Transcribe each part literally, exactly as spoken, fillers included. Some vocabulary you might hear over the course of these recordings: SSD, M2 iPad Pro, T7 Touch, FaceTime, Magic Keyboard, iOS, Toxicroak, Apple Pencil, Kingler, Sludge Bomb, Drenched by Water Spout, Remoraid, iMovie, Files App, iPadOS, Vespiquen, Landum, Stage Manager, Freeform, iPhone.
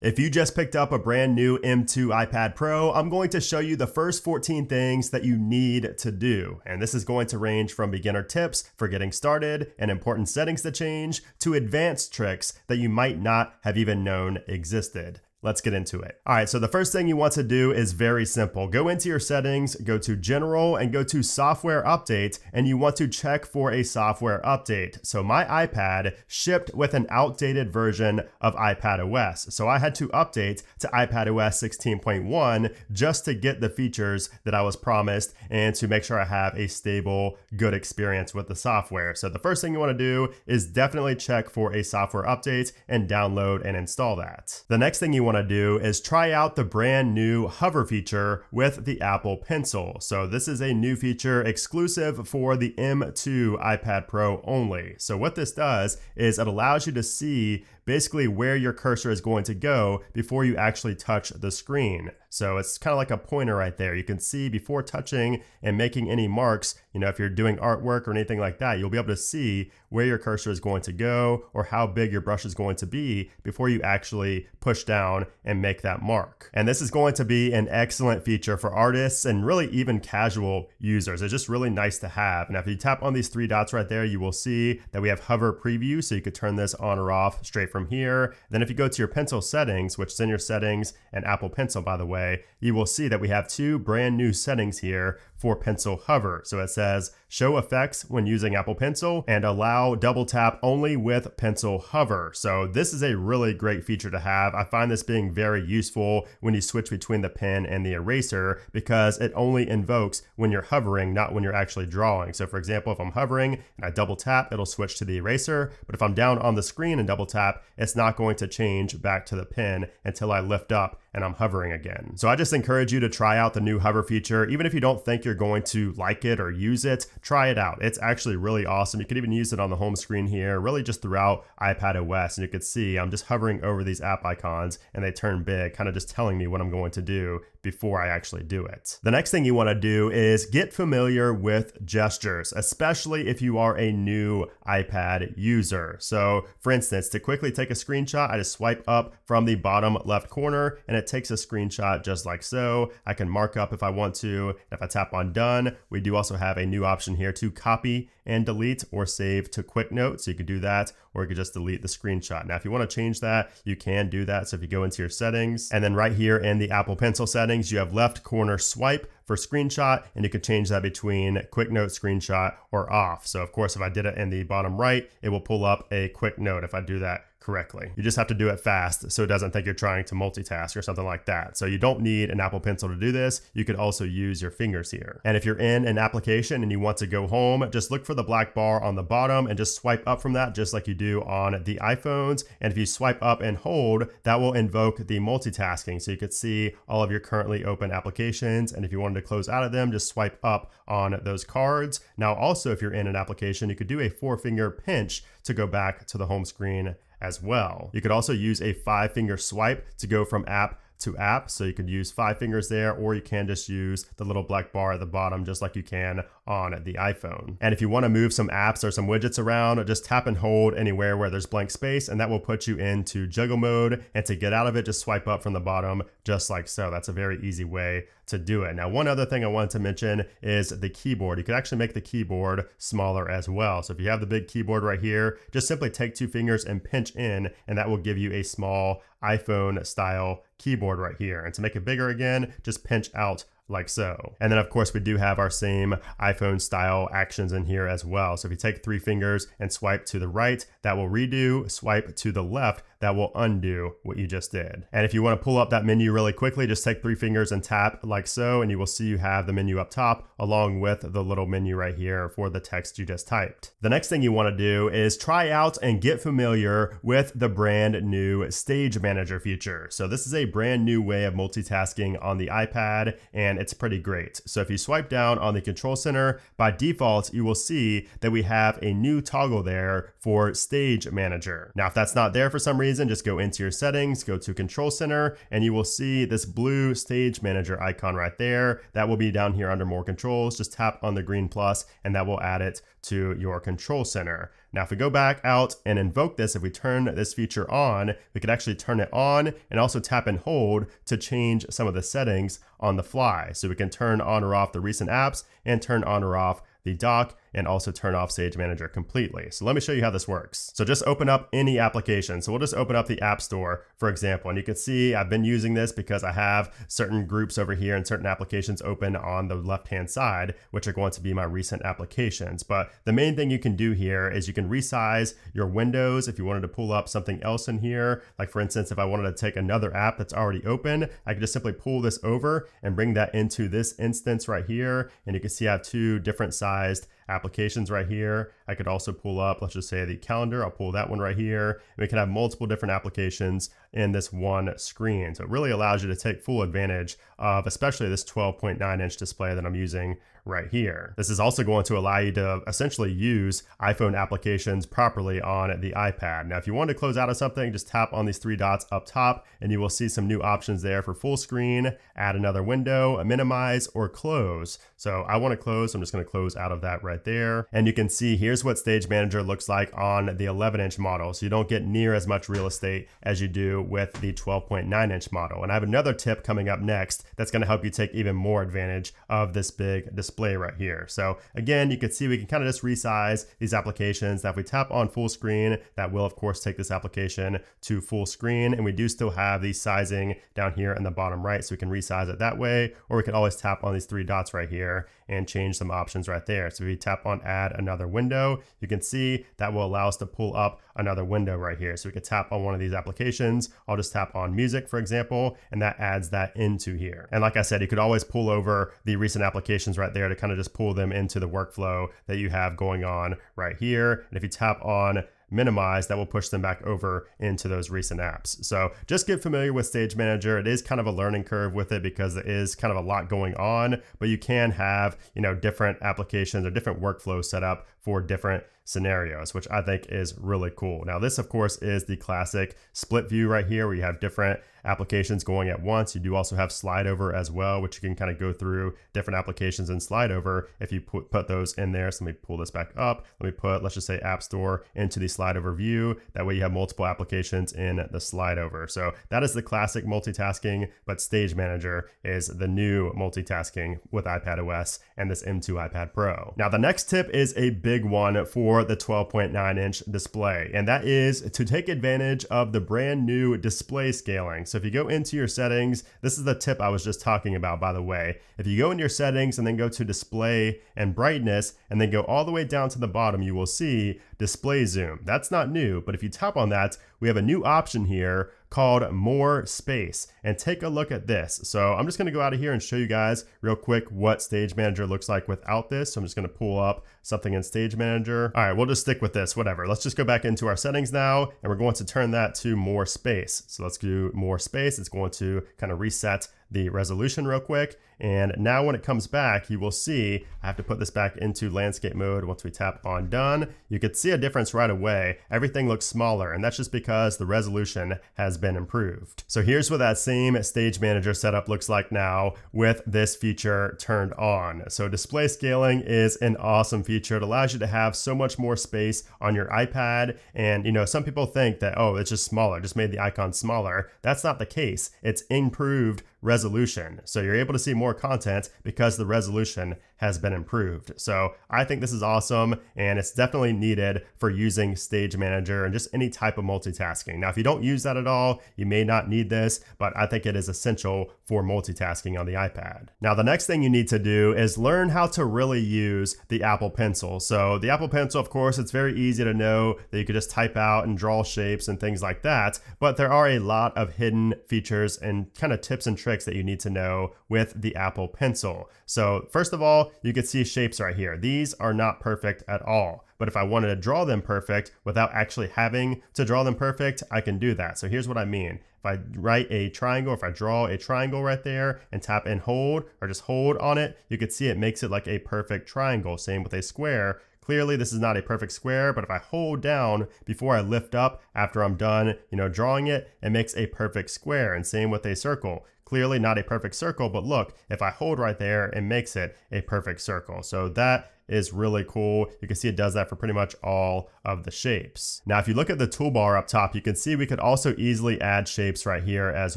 If you just picked up a brand new M two iPad Pro, I'm going to show you the first fourteen things that you need to do. And this is going to range from beginner tips for getting started and important settings to change to advanced tricks that you might not have even known existed. Let's get into it. All right, so the first thing you want to do is very simple. Go into your settings, go to general and go to software update, and you want to check for a software update. So my iPad shipped with an outdated version of iPadOS. So I had to update to iPadOS sixteen point one just to get the features that I was promised and to make sure I have a stable, good experience with the software. So the first thing you want to do is definitely check for a software update and download and install that. The next thing you want want to do is try out the brand new hover feature with the Apple Pencil. So this is a new feature exclusive for the M two iPad Pro only. So what this does is it allows you to see basically where your cursor is going to go before you actually touch the screen. So it's kind of like a pointer right there. You can see before touching and making any marks, you know, if you're doing artwork or anything like that, you'll be able to see where your cursor is going to go or how big your brush is going to be before you actually push down and make that mark. And this is going to be an excellent feature for artists and really even casual users. It's just really nice to have. And if you tap on these three dots right there, you will see that we have hover preview. So you could turn this on or off straight from From here. Then if you go to your pencil settings, which is in your settings and Apple Pencil, by the way, you will see that we have two brand new settings here for pencil hover. So it says show effects when using Apple Pencil and allow double tap only with pencil hover. So this is a really great feature to have. I find this being very useful when you switch between the pen and the eraser because it only invokes when you're hovering, not when you're actually drawing. So for example, if I'm hovering and I double tap, it'll switch to the eraser. But if I'm down on the screen and double tap, it's not going to change back to the pen until I lift up and I'm hovering again. So I just encourage you to try out the new hover feature. Even if you don't think you're going to like it or use it, try it out. It's actually really awesome. You could even use it on the home screen here, really just throughout iPadOS. And you could see I'm just hovering over these app icons and they turn big, kind of just telling me what I'm going to do before I actually do it. The next thing you want to do is get familiar with gestures, especially if you are a new iPad user. So for instance, to quickly take a screenshot, I just swipe up from the bottom left corner and it takes a screenshot just like so. I can mark up if I want to. If I tap on done, we do also have a new option here to copy and delete or save to Quick Note. So you could do that, or you could just delete the screenshot. Now, if you want to change that, you can do that. So if you go into your settings and then right here in the Apple Pencil settings, you have left corner swipe for screenshot, and you can change that between Quick Note, screenshot, or off. So of course, if I did it in the bottom right, it will pull up a Quick Note if I do that correctly. You just have to do it fast so it doesn't think you're trying to multitask or something like that. So you don't need an Apple Pencil to do this. You could also use your fingers here. And if you're in an application and you want to go home, just look for the black bar on the bottom and just swipe up from that just like you do on the iPhones. And if you swipe up and hold, that will invoke the multitasking. So you could see all of your currently open applications. And if you wanted to close out of them, just swipe up on those cards. Now also, if you're in an application, you could do a four finger pinch to go back to the home screen as well. You could also use a five finger swipe to go from app to app. So you could use five fingers there, or you can just use the little black bar at the bottom, just like you can on the iPhone. And if you want to move some apps or some widgets around, just tap and hold anywhere where there's blank space, and that will put you into juggle mode. And to get out of it, just swipe up from the bottom, just like so. That's a very easy way to do it. Now, one other thing I wanted to mention is the keyboard. You could actually make the keyboard smaller as well. So if you have the big keyboard right here, just simply take two fingers and pinch in, and that will give you a small iPhone style keyboard right here. And to make it bigger again, just pinch out like so. And then of course we do have our same iPhone style actions in here as well. So if you take three fingers and swipe to the right, that will redo, swipe to the left, that will undo what you just did. And if you want to pull up that menu really quickly, just take three fingers and tap like so, and you will see you have the menu up top along with the little menu right here for the text you just typed. The next thing you want to do is try out and get familiar with the brand new Stage Manager feature. So this is a brand new way of multitasking on the iPad, and it's pretty great. So if you swipe down on the control center, by default, you will see that we have a new toggle there for Stage Manager. Now, if that's not there for some reason, reason, just go into your settings, go to Control Center, and you will see this blue Stage Manager icon right there. That will be down here under More Controls. Just tap on the green plus, and that will add it to your Control Center. Now, if we go back out and invoke this, if we turn this feature on, we could actually turn it on and also tap and hold to change some of the settings on the fly. So we can turn on or off the recent apps and turn on or off the dock, and also turn off Stage Manager completely. So let me show you how this works. So just open up any application. So we'll just open up the App Store, for example, and you can see I've been using this because I have certain groups over here and certain applications open on the left-hand side, which are going to be my recent applications. But the main thing you can do here is you can resize your windows if you wanted to pull up something else in here. Like for instance, if I wanted to take another app that's already open, I could just simply pull this over and bring that into this instance right here. And you can see I have two different sized applications right here. I could also pull up, let's just say the calendar, I'll pull that one right here. We can have multiple different applications in this one screen. So it really allows you to take full advantage of especially this twelve point nine inch display that I'm using right here. This is also going to allow you to essentially use iPhone applications properly on the iPad. Now, if you want to close out of something, just tap on these three dots up top and you will see some new options there for full screen, add another window, minimize, or close. So I want to close, so I'm just going to close out of that right there. And you can see here's what Stage Manager looks like on the eleven inch model. So you don't get near as much real estate as you do with the twelve point nine inch model. And I have another tip coming up next that's going to help you take even more advantage of this big display right here. So again, you can see we can kind of just resize these applications. Now if we tap on full screen, that will of course take this application to full screen, and we do still have the sizing down here in the bottom right, so we can resize it that way, or we can always tap on these three dots right here and change some options right there. So if we tap on add another window, you can see that will allow us to pull up another window right here. So we can tap on one of these applications. I'll just tap on music, for example, and that adds that into here. And like I said, you could always pull over the recent applications right there to kind of just pull them into the workflow that you have going on right here. And if you tap on minimize, that will push them back over into those recent apps. So just get familiar with Stage Manager. It is kind of a learning curve with it because there is kind of a lot going on, but you can have, you know, different applications or different workflows set up for different scenarios, which I think is really cool. Now this of course is the classic split view right here where you have different applications going at once. You do also have slide over as well, which you can kind of go through different applications and slide over if you put, put those in there. So let me pull this back up. Let me put, let's just say App Store into the slide over view. That way you have multiple applications in the slide over. So that is the classic multitasking, but Stage Manager is the new multitasking with iPadOS and this M two iPad Pro. Now the next tip is a big one for the twelve point nine inch display, and that is to take advantage of the brand new display scaling. So if you go into your settings, this is the tip I was just talking about, by the way. If you go into your settings and then go to display and brightness and then go all the way down to the bottom, you will see display zoom. That's not new, but if you tap on that, we have a new option here called More Space, and take a look at this. So I'm just going to go out of here and show you guys real quick what Stage Manager looks like without this. So I'm just going to pull up something in Stage Manager. All right, we'll just stick with this, whatever. Let's just go back into our settings now, and we're going to turn that to More Space. So let's do More Space. It's going to kind of reset the resolution real quick. And now when it comes back, you will see, I have to put this back into landscape mode. Once we tap on done, you could see a difference right away. Everything looks smaller, and that's just because the resolution has been improved. So here's what that same Stage Manager setup looks like now with this feature turned on. So display scaling is an awesome feature. It allows you to have so much more space on your iPad. And you know, some people think that, oh, it's just smaller, just made the icon smaller. That's not the case. It's improved resolution. So you're able to see more content because the resolution has been improved. So I think this is awesome, and it's definitely needed for using Stage Manager and just any type of multitasking. Now, if you don't use that at all, you may not need this, but I think it is essential for multitasking on the iPad. Now, the next thing you need to do is learn how to really use the Apple Pencil. So the Apple Pencil, of course, it's very easy to know that you could just type out and draw shapes and things like that, but there are a lot of hidden features and kind of tips and tricks that you need to know with the Apple Pencil. So first of all, you can see shapes right here. These are not perfect at all. But if I wanted to draw them perfect without actually having to draw them perfect, I can do that. So here's what I mean. If I write a triangle, if I draw a triangle right there and tap and hold, or just hold on it, you can see it makes it like a perfect triangle. Same with a square. Clearly this is not a perfect square, but if I hold down before I lift up after I'm done, you know, drawing it, it makes a perfect square. And same with a circle. Clearly not a perfect circle, but look, if I hold right there, it makes it a perfect circle. So that is really cool. You can see it does that for pretty much all of the shapes. Now, if you look at the toolbar up top, you can see we could also easily add shapes right here as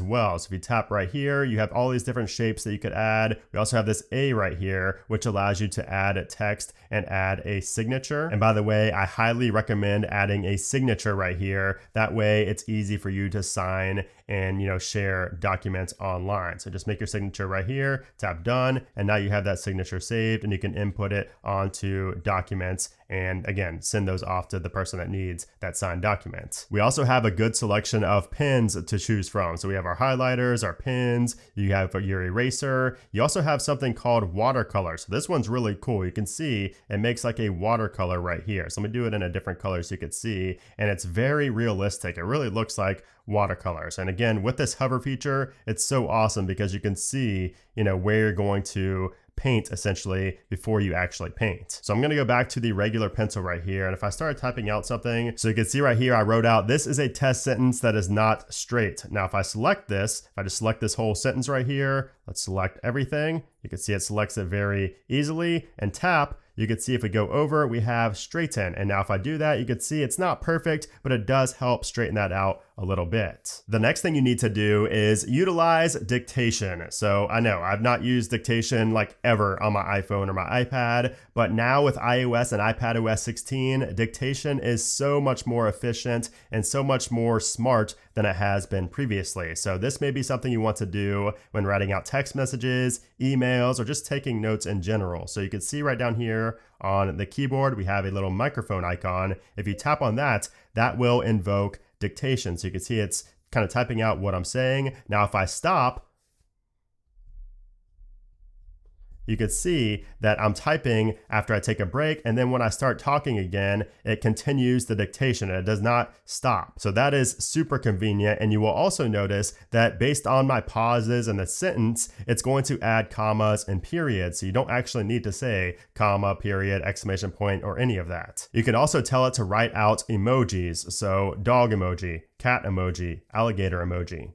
well. So if you tap right here, you have all these different shapes that you could add. We also have this A right here, which allows you to add a text and add a signature. And by the way, I highly recommend adding a signature right here. That way it's easy for you to sign and, you know, share documents online. So just make your signature right here, tap done, and now you have that signature saved and you can input it on onto documents and again, send those off to the person that needs that signed document. We also have a good selection of pens to choose from. So we have our highlighters, our pens, you have your eraser. You also have something called watercolor. So this one's really cool. You can see it makes like a watercolor right here. So let me do it in a different color so you could see, and it's very realistic. It really looks like watercolors. And again, with this hover feature, it's so awesome because you can see, you know, where you're going to paint essentially before you actually paint. So I'm going to go back to the regular pencil right here. And if I start typing out something, so you can see right here, I wrote out, this is a test sentence that is not straight. Now, if I select this, if I just select this whole sentence right here, let's select everything. You can see it selects it very easily and tap. You can see if we go over, we have straighten. And now if I do that, you can see it's not perfect, but it does help straighten that out a little bit. The next thing you need to do is utilize dictation. So I know I've not used dictation like ever on my iPhone or my iPad, but now with iOS and iPadOS sixteen, dictation is so much more efficient and so much more smart than it has been previously. So this may be something you want to do when writing out text messages, emails, or just taking notes in general. So you can see right down here, on the keyboard, we have a little microphone icon. If you tap on that, that will invoke dictation. So you can see it's kind of typing out what I'm saying. Now, if I stop, you can see that I'm typing after I take a break. And then when I start talking again, it continues the dictation and it does not stop. So that is super convenient. And you will also notice that based on my pauses and the sentence, it's going to add commas and periods. So you don't actually need to say comma, period, exclamation point, or any of that. You can also tell it to write out emojis. So dog emoji, cat emoji, alligator emoji.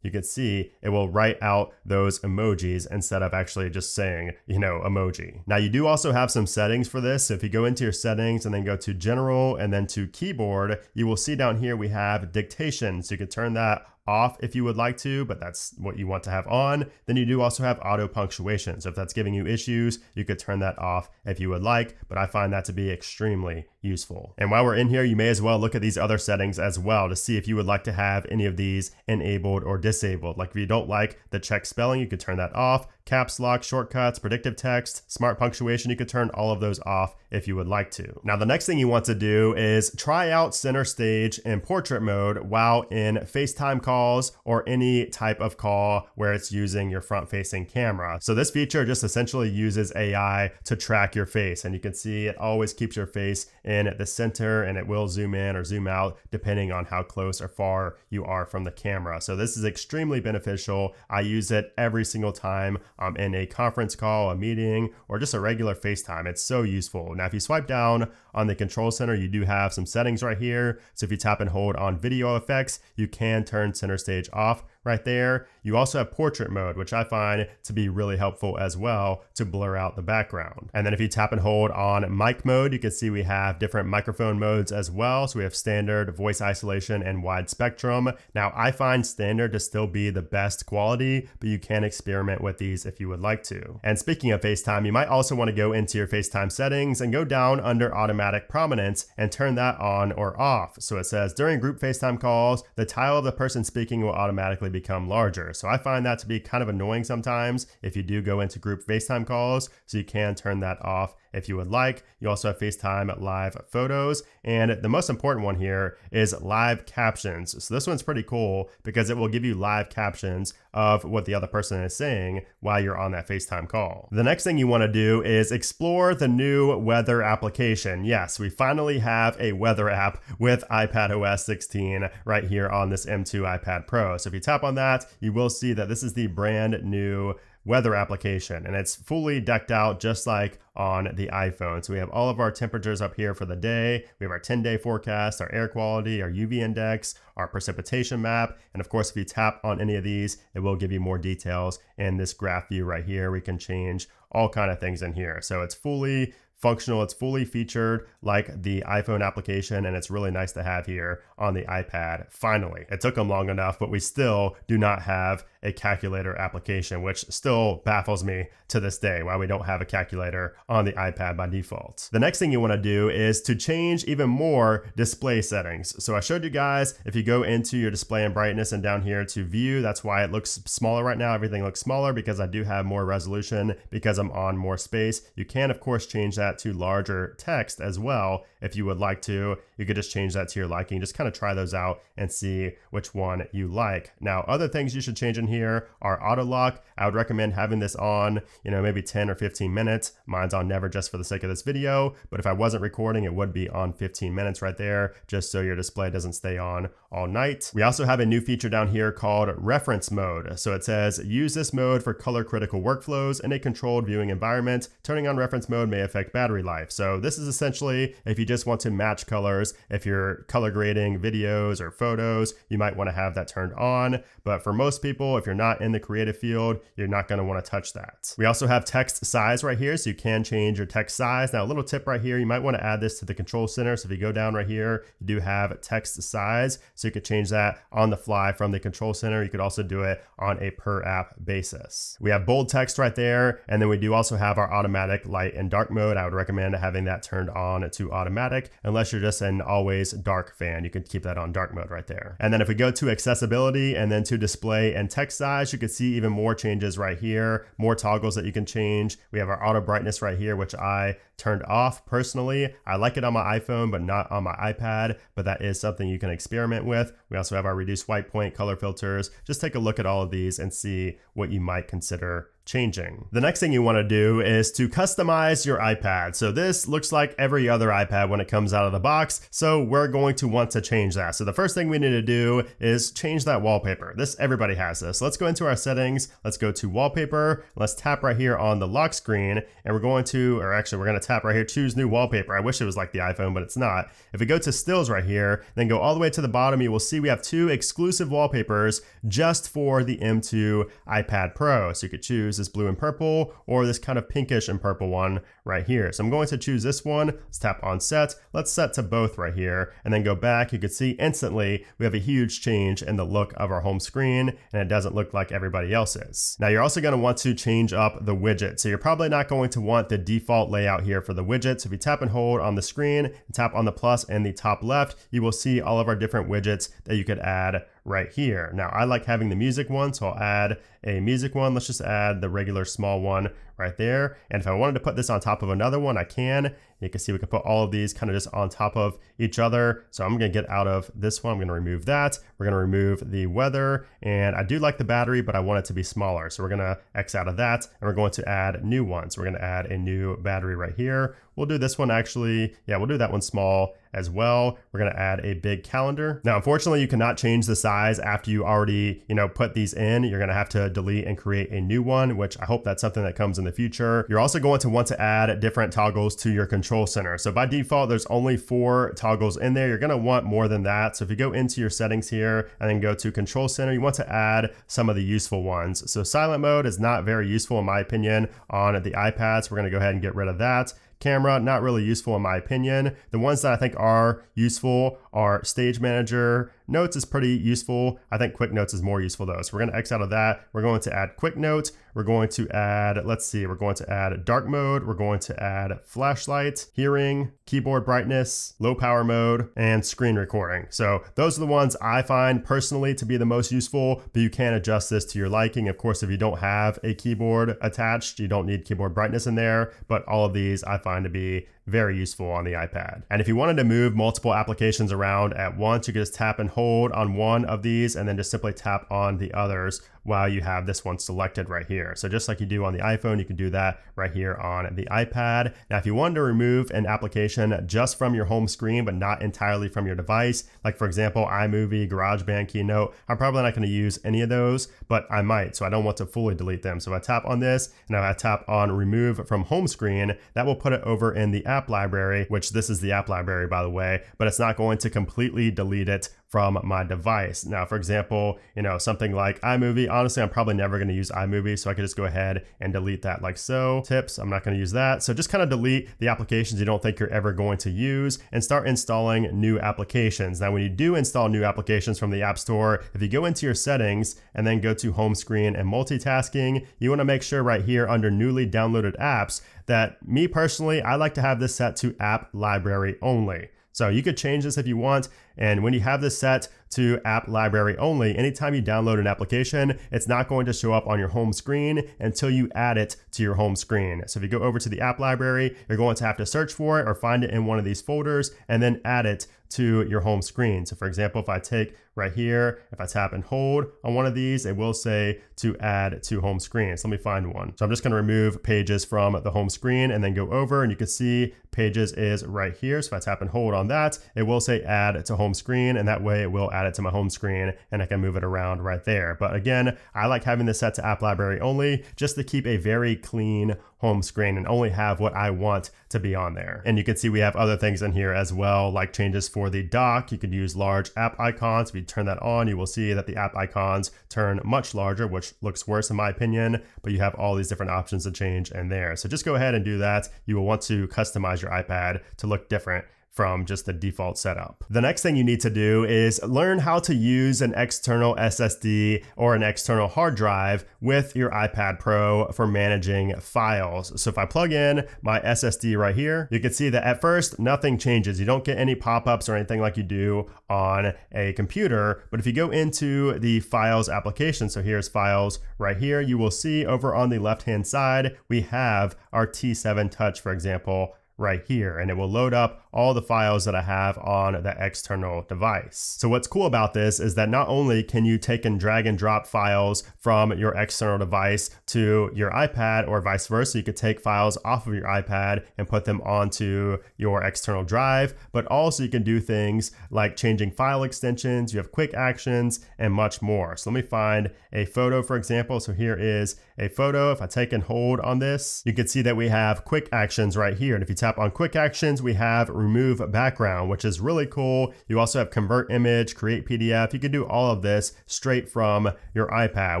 You can see it will write out those emojis instead of actually just saying, you know, emoji. Now you do also have some settings for this. So if you go into your settings and then go to general and then to keyboard, you will see down here we have dictation. So you can turn that off if you would like to, but that's what you want to have on. Then you do also have auto punctuation. So if that's giving you issues, you could turn that off if you would like, but I find that to be extremely useful. And while we're in here, you may as well look at these other settings as well to see if you would like to have any of these enabled or disabled. Like if you don't like the check spelling, you could turn that off. Caps lock, shortcuts, predictive text, smart punctuation, you could turn all of those off if you would like to. Now, the next thing you want to do is try out center stage in portrait mode while in FaceTime calls or any type of call where it's using your front facing camera. So this feature just essentially uses A I to track your face, and you can see it always keeps your face in the center and it will zoom in or zoom out depending on how close or far you are from the camera. So this is extremely beneficial. I use it every single time Um, in a conference call, a meeting, or just a regular FaceTime. It's so useful. Now, if you swipe down on the control center, you do have some settings right here. So if you tap and hold on video effects, you can turn center stage off right there. You also have portrait mode, which I find to be really helpful as well to blur out the background. And then if you tap and hold on mic mode, you can see we have different microphone modes as well. So we have standard, voice isolation, and wide spectrum. Now I find standard to still be the best quality, but you can experiment with these if you would like to. And speaking of FaceTime, you might also want to go into your FaceTime settings and go down under automatic prominence and turn that on or off. So it says during group FaceTime calls, the title of the person speaking will automatically be become larger. So I find that to be kind of annoying sometimes if you do go into group FaceTime calls, so you can turn that off if you would like. You also have FaceTime live photos. And the most important one here is live captions. So this one's pretty cool because it will give you live captions of what the other person is saying while you're on that FaceTime call. The next thing you want to do is explore the new weather application. Yes, we finally have a weather app with iPadOS sixteen right here on this M two iPad Pro. So if you tap on that, you will see that this is the brand new weather application, and it's fully decked out just like on the iPhone. So we have all of our temperatures up here for the day. We have our ten day forecast, our air quality, our U V index, our precipitation map. And of course, if you tap on any of these, it will give you more details in this graph view right here. We can change all kinds of things in here. So it's fully functional, it's fully featured like the iPhone application, and it's really nice to have here on the iPad. Finally, it took them long enough, but we still do not have a calculator application, which still baffles me to this day why we don't have a calculator on the iPad by default. The next thing you want to do is to change even more display settings. So I showed you guys, if you go into your display and brightness and down here to view, that's why it looks smaller right now. Everything looks smaller because I do have more resolution because I'm on more space. You can of course change that to larger text as well. If you would like to, you could just change that to your liking. Just kind of try those out and see which one you like. Now, other things you should change in here are auto lock. I would recommend having this on, you know, maybe ten or fifteen minutes. Mine's on never just for the sake of this video, but if I wasn't recording, it would be on fifteen minutes right there, just so your display doesn't stay on all night. We also have a new feature down here called reference mode. So it says, use this mode for color critical workflows in a controlled viewing environment. Turning on reference mode may affect battery life. So this is essentially if you just want to match colors, if you're color grading videos or photos, you might want to have that turned on. But for most people, if you're not in the creative field, you're not going to want to touch that. We also have text size right here. So you can change your text size. Now, a little tip right here, you might want to add this to the control center. So if you go down right here, you do have text size. So you could change that on the fly from the control center. You could also do it on a per app basis. We have bold text right there. And then we do also have our automatic light and dark mode. I would recommend having that turned on to automatic unless you're just an always dark fan. You can keep that on dark mode right there. And then if we go to accessibility and then to display and text size, you can see even more changes right here, more toggles that you can change. We have our auto brightness right here, which I turned off personally. I like it on my iPhone, but not on my iPad, but that is something you can experiment with. We also have our reduced white point, color filters. Just take a look at all of these and see what you might consider changing. The next thing you want to do is to customize your iPad. So this looks like every other iPad when it comes out of the box. So we're going to want to change that. So the first thing we need to do is change that wallpaper. This, everybody has this. So let's go into our settings. Let's go to wallpaper. Let's tap right here on the lock screen, and we're going to, or actually we're going to tap right here, choose new wallpaper. I wish it was like the iPhone, but it's not. If we go to stills right here, then go all the way to the bottom, you will see we have two exclusive wallpapers just for the M two iPad Pro. So you could choose this blue and purple or this kind of pinkish and purple one right here. So I'm going to choose this one. Let's tap on set. Let's set to both right here and then go back. You can see instantly we have a huge change in the look of our home screen, and it doesn't look like everybody else's. Now you're also going to want to change up the widget. So you're probably not going to want the default layout here for the widget. So if you tap and hold on the screen and tap on the plus in the top left, you will see all of our different widgets that you could add right here. Now I like having the music one, so I'll add a music one. Let's just add the regular small one right there. And if I wanted to put this on top of another one, I can. You can see we can put all of these kind of just on top of each other. So I'm going to get out of this one. I'm going to remove that. We're going to remove the weather. And I do like the battery, but I want it to be smaller. So we're going to X out of that. And we're going to add new ones. So we're going to add a new battery right here. We'll do this one actually. Yeah, we'll do that one small as well. We're going to add a big calendar. Now, unfortunately, you cannot change the size after you already, you know, put these in. You're going to have to delete and create a new one, which I hope that's something that comes in the future. You're also going to want to add different toggles to your control center. So by default, there's only four toggles in there. You're going to want more than that. So if you go into your settings here and then go to control center, you want to add some of the useful ones. So silent mode is not very useful in my opinion on the iPads. So we're going to go ahead and get rid of that. Camera, not really useful in my opinion. The ones that I think are useful are Stage Manager. Notes is pretty useful. I think Quick Notes is more useful though. So we're gonna X out of that. We're going to add Quick Notes. We're going to add, let's see, we're going to add dark mode. We're going to add flashlight, hearing, keyboard brightness, low power mode, and screen recording. So those are the ones I find personally to be the most useful, but you can adjust this to your liking. Of course, if you don't have a keyboard attached, you don't need keyboard brightness in there, but all of these I find to be very useful on the iPad. And if you wanted to move multiple applications around at once, you could just tap and hold hold on one of these and then just simply tap on the others while you have this one selected right here. So just like you do on the iPhone, you can do that right here on the iPad. Now, if you wanted to remove an application just from your home screen, but not entirely from your device, like for example, iMovie, GarageBand, Keynote, I'm probably not gonna use any of those, but I might, so I don't want to fully delete them. So if I tap on this and if I tap on remove from home screen, that will put it over in the app library, which this is the app library, by the way, but it's not going to completely delete it from my device. Now, for example, you know, something like iMovie, honestly, I'm probably never gonna use iMovie, so I could just go ahead and delete that like so. Tips, I'm not gonna use that. So just kind of delete the applications you don't think you're ever going to use and start installing new applications. Now, when you do install new applications from the App Store, if you go into your settings and then go to home screen and multitasking, you wanna make sure right here under newly downloaded apps that, me personally, I like to have this set to app library only. So you could change this if you want. And when you have this set to app library only, anytime you download an application, it's not going to show up on your home screen until you add it to your home screen. So if you go over to the app library, you're going to have to search for it or find it in one of these folders and then add it to your home screen. So for example, if I take right here, if I tap and hold on one of these, it will say to add to home screen. So let me find one. So I'm just gonna remove Pages from the home screen and then go over, and you can see Pages is right here. So if I tap and hold on that, it will say add to home screen, and that way it will add it to my home screen and I can move it around right there. But again, I like having this set to app library only just to keep a very clean home screen and only have what I want to be on there. And you can see we have other things in here as well, like changes for the dock. You could use large app icons. If you turn that on, you will see that the app icons turn much larger, which looks worse in my opinion, but you have all these different options to change in there. So just go ahead and do that. You will want to customize your iPad to look different from just the default setup. The next thing you need to do is learn how to use an external S S D or an external hard drive with your iPad Pro for managing files. So if I plug in my S S D right here, you can see that at first, nothing changes. You don't get any pop-ups or anything like you do on a computer. But if you go into the Files application, so here's Files right here, you will see over on the left-hand side, we have our T seven Touch, for example, right here, and it will load up all the files that I have on the external device. So what's cool about this is that not only can you take and drag and drop files from your external device to your iPad or vice versa, you could take files off of your iPad and put them onto your external drive, but also you can do things like changing file extensions, you have quick actions, and much more. So let me find a photo, for example. So here is a photo. If I take and hold on this, you can see that we have quick actions right here. And if you tap on quick actions, we have remove background, which is really cool. You also have convert image, create P D F. You can do all of this straight from your iPad,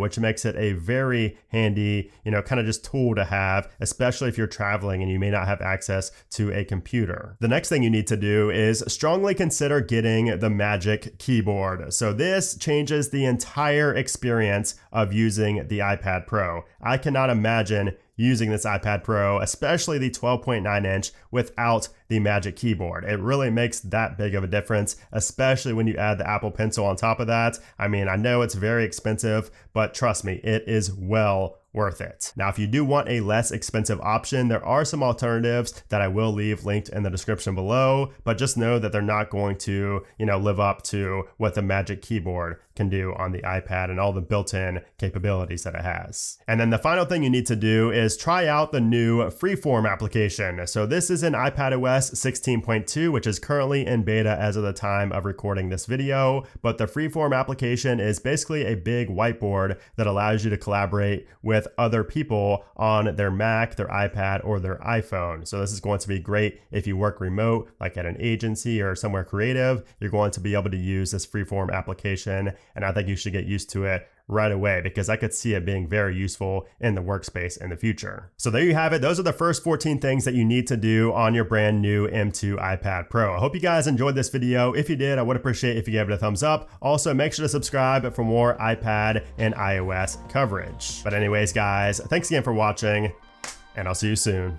which makes it a very handy, you know, kind of just tool to have, especially if you're traveling and you may not have access to a computer. The next thing you need to do is strongly consider getting the Magic Keyboard. So this changes the entire experience of using the iPad Pro. I cannot imagine using this iPad Pro, especially the twelve point nine inch, without the Magic Keyboard. It really makes that big of a difference, especially when you add the Apple Pencil on top of that. I mean, I know it's very expensive, but trust me, it is well worth it. Now, if you do want a less expensive option, there are some alternatives that I will leave linked in the description below, but just know that they're not going to, you know, live up to what the Magic Keyboard can do on the iPad and all the built-in capabilities that it has. And then the final thing you need to do is try out the new Freeform application. So this is in iPadOS sixteen point two, which is currently in beta as of the time of recording this video, but the Freeform application is basically a big whiteboard that allows you to collaborate with other people on their Mac, their iPad, or their iPhone. So this is going to be great if you work remote, like at an agency or somewhere creative. You're going to be able to use this Freeform application, and I think you should get used to it right away, because I could see it being very useful in the workspace in the future. So there you have it. Those are the first fourteen things that you need to do on your brand new M two iPad Pro. I hope you guys enjoyed this video. If you did, I would appreciate if you gave it a thumbs up. Also, make sure to subscribe for more iPad and iOS coverage. But anyways, guys, thanks again for watching, and I'll see you soon.